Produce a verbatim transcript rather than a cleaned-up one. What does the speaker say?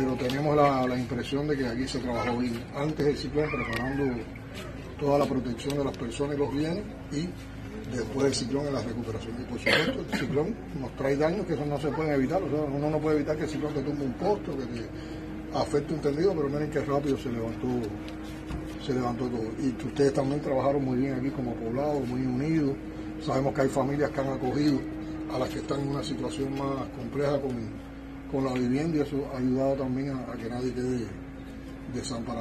Pero tenemos la, la impresión de que aquí se trabajó bien antes del ciclón, preparando toda la protección de las personas y los bienes, y después del ciclón en la recuperación. Y por supuesto, el ciclón nos trae daños que eso no se pueden evitar. O sea, uno no puede evitar que el ciclón te tumbe un poste, que te afecte un tendido, pero miren qué rápido se levantó, se levantó todo. Y ustedes también trabajaron muy bien aquí como poblado, muy unidos. Sabemos que hay familias que han acogido a las que están en una situación más compleja con, con la vivienda, y eso ha ayudado también a, a que nadie quede desamparado.